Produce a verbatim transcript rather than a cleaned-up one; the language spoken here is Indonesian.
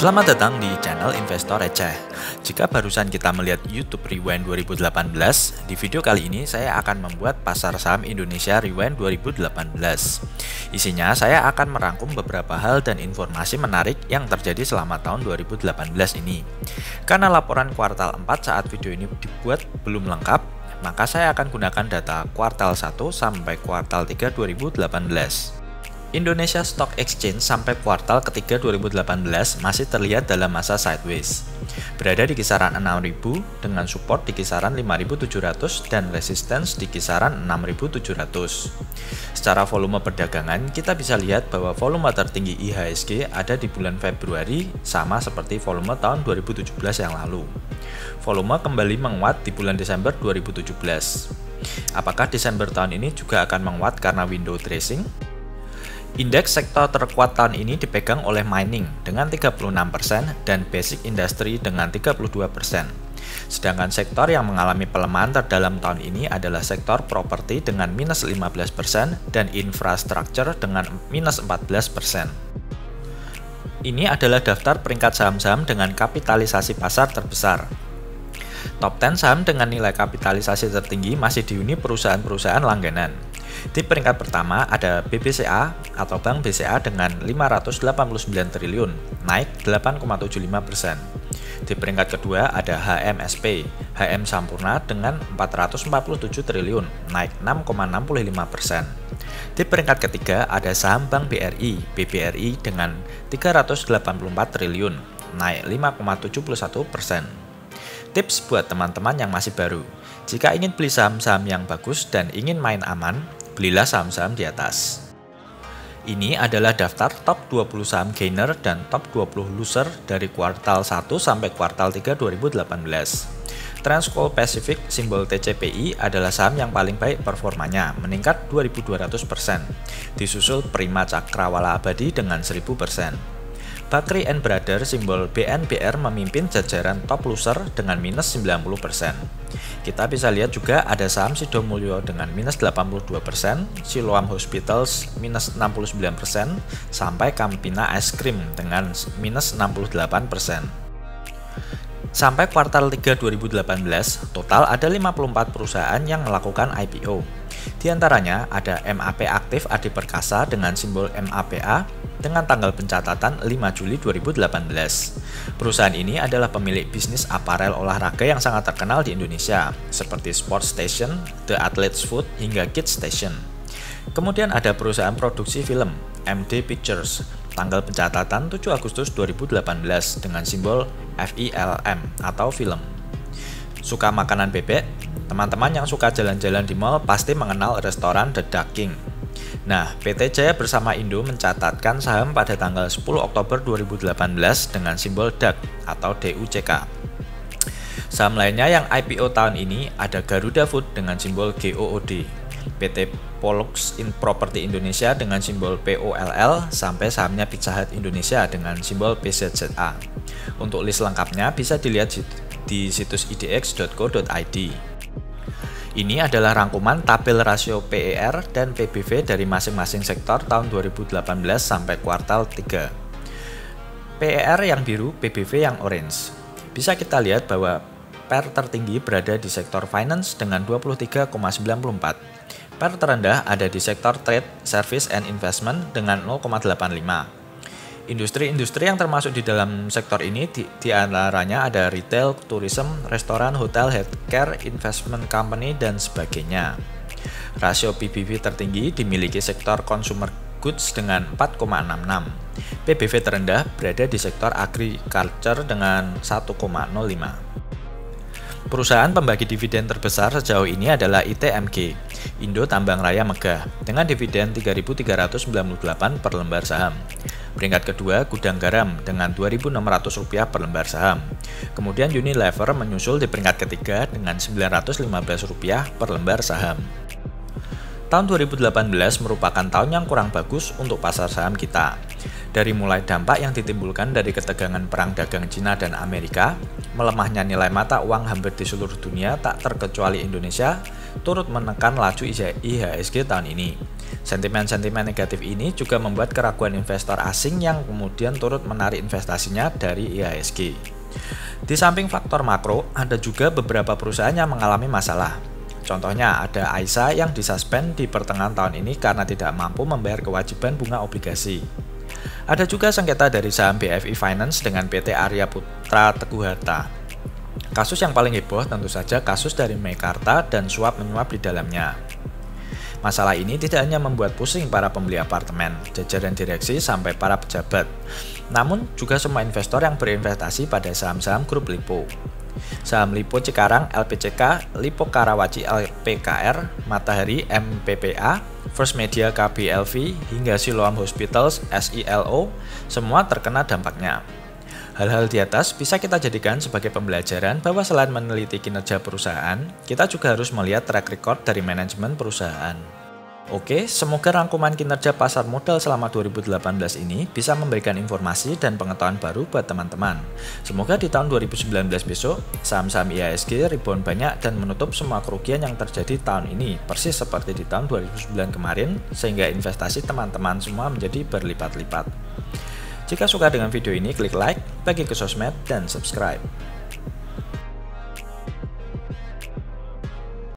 Selamat datang di channel Investor Receh. Jika barusan kita melihat YouTube Rewind dua ribu delapan belas, di video kali ini saya akan membuat pasar saham Indonesia Rewind dua ribu delapan belas. Isinya saya akan merangkum beberapa hal dan informasi menarik yang terjadi selama tahun dua ribu delapan belas ini. Karena laporan kuartal empat saat video ini dibuat belum lengkap, maka saya akan gunakan data kuartal satu sampai kuartal tiga dua ribu delapan belas. Indonesia Stock Exchange sampai kuartal ketiga dua ribu delapan belas masih terlihat dalam masa sideways. Berada di kisaran enam ribu dengan support di kisaran lima ribu tujuh ratus dan resistance di kisaran enam ribu tujuh ratus. Secara volume perdagangan, kita bisa lihat bahwa volume tertinggi I H S G ada di bulan Februari sama seperti volume tahun dua ribu tujuh belas yang lalu. Volume kembali menguat di bulan Desember dua ribu tujuh belas. Apakah Desember tahun ini juga akan menguat karena window dressing? Indeks sektor terkuat tahun ini dipegang oleh mining dengan tiga puluh enam persen dan basic industry dengan tiga puluh dua persen. Sedangkan sektor yang mengalami pelemahan terdalam tahun ini adalah sektor properti dengan minus lima belas persen dan infrastruktur dengan minus empat belas persen. Ini adalah daftar peringkat saham-saham dengan kapitalisasi pasar terbesar. Top sepuluh saham dengan nilai kapitalisasi tertinggi masih dihuni perusahaan-perusahaan langganan. Di peringkat pertama ada B B C A atau Bank B C A dengan lima ratus delapan puluh sembilan triliun, naik delapan koma tujuh lima persen. Di peringkat kedua ada H M S P, H M Sampurna dengan empat ratus empat puluh tujuh triliun, naik enam koma enam lima persen. Di peringkat ketiga ada saham Bank B R I, B B R I dengan tiga ratus delapan puluh empat triliun, naik lima koma tujuh satu persen. Tips buat teman-teman yang masih baru, jika ingin beli saham-saham yang bagus dan ingin main aman, belilah saham-saham di atas. Ini adalah daftar top dua puluh saham gainer dan top dua puluh loser dari kuartal satu sampai kuartal tiga dua ribu delapan belas. Transco Pacific simbol T C P I adalah saham yang paling baik performanya, meningkat dua ribu dua ratus persen. Disusul Prima Cakrawala Abadi dengan seribu persen. Bakri and Brother simbol B N B R memimpin jajaran top loser dengan minus sembilan puluh persen. Kita bisa lihat juga ada saham Sidomulyo dengan minus delapan puluh dua persen, Siloam Hospitals minus enam puluh sembilan persen, sampai Campina Ice Cream dengan minus enam puluh delapan persen. Sampai kuartal tiga dua ribu delapan belas, total ada lima puluh empat perusahaan yang melakukan I P O. Di antaranya ada M A P Aktif Adi Perkasa dengan simbol M A P A dengan tanggal pencatatan lima Juli dua ribu delapan belas. Perusahaan ini adalah pemilik bisnis aparel olahraga yang sangat terkenal di Indonesia, seperti Sports Station, The Athlete's Food, hingga Kids Station. Kemudian ada perusahaan produksi film, M D Pictures, tanggal pencatatan tujuh Agustus dua ribu delapan belas dengan simbol F I L M atau film. Suka makanan bebek? Teman-teman yang suka jalan-jalan di mall pasti mengenal restoran The Duck King. Nah, P T Jaya Bersama Indo mencatatkan saham pada tanggal sepuluh Oktober dua ribu delapan belas dengan simbol D A K atau D U C K. Saham lainnya yang I P O tahun ini ada Garuda Food dengan simbol G O O D, P T Pollux in Property Indonesia dengan simbol P O L L, sampai sahamnya Pizza Hut Indonesia dengan simbol P Z Z A. Untuk list lengkapnya bisa dilihat di situs i d x titik co titik i d. Ini adalah rangkuman tabel rasio P E R dan P B V dari masing-masing sektor tahun dua ribu delapan belas sampai kuartal tiga. P E R yang biru, P B V yang orange. Bisa kita lihat bahwa P E R tertinggi berada di sektor finance dengan dua puluh tiga koma sembilan empat persen. P E R terendah ada di sektor trade, service, and investment dengan nol koma delapan lima persen. Industri-industri yang termasuk di dalam sektor ini di, di antaranya ada retail, tourism, restoran, hotel, healthcare, investment company, dan sebagainya. Rasio P B V tertinggi dimiliki sektor consumer goods dengan empat koma enam enam. P B V terendah berada di sektor agriculture dengan satu koma nol lima. Perusahaan pembagi dividen terbesar sejauh ini adalah I T M G, Indo Tambang Raya Megah, dengan dividen tiga ribu tiga ratus sembilan puluh delapan per lembar saham. Peringkat kedua Gudang Garam dengan dua ribu enam ratus rupiah per lembar saham. Kemudian Unilever menyusul di peringkat ketiga dengan sembilan ratus lima belas rupiah per lembar saham. Tahun dua ribu delapan belas merupakan tahun yang kurang bagus untuk pasar saham kita. Dari mulai dampak yang ditimbulkan dari ketegangan perang dagang Cina dan Amerika, melemahnya nilai mata uang hampir di seluruh dunia tak terkecuali Indonesia, turut menekan laju I H S G tahun ini. Sentimen-sentimen negatif ini juga membuat keraguan investor asing yang kemudian turut menarik investasinya dari I H S G. Di samping faktor makro, ada juga beberapa perusahaan yang mengalami masalah. Contohnya ada A I S A yang disuspend di pertengahan tahun ini karena tidak mampu membayar kewajiban bunga obligasi. Ada juga sengketa dari saham B F I Finance dengan P T Arya Putra Teguh Harta. Kasus yang paling heboh tentu saja kasus dari Mekarta dan suap-menyuap di dalamnya. Masalah ini tidak hanya membuat pusing para pembeli apartemen, jajaran direksi, sampai para pejabat, namun juga semua investor yang berinvestasi pada saham-saham grup Lipo. Saham Lipo Cikarang L P C K, Lipo Karawaci L P K R, Matahari M P P A, First Media K B L V, hingga Siloam Hospitals S I L O, semua terkena dampaknya. Hal-hal di atas bisa kita jadikan sebagai pembelajaran bahwa selain meneliti kinerja perusahaan, kita juga harus melihat track record dari manajemen perusahaan. Oke, semoga rangkuman kinerja pasar modal selama dua ribu delapan belas ini bisa memberikan informasi dan pengetahuan baru buat teman-teman. Semoga di tahun dua ribu sembilan belas besok, saham-saham I H S G rebound banyak dan menutup semua kerugian yang terjadi tahun ini, persis seperti di tahun dua ribu sembilan kemarin, sehingga investasi teman-teman semua menjadi berlipat-lipat. Jika suka dengan video ini, klik like, bagi ke sosmed, dan subscribe.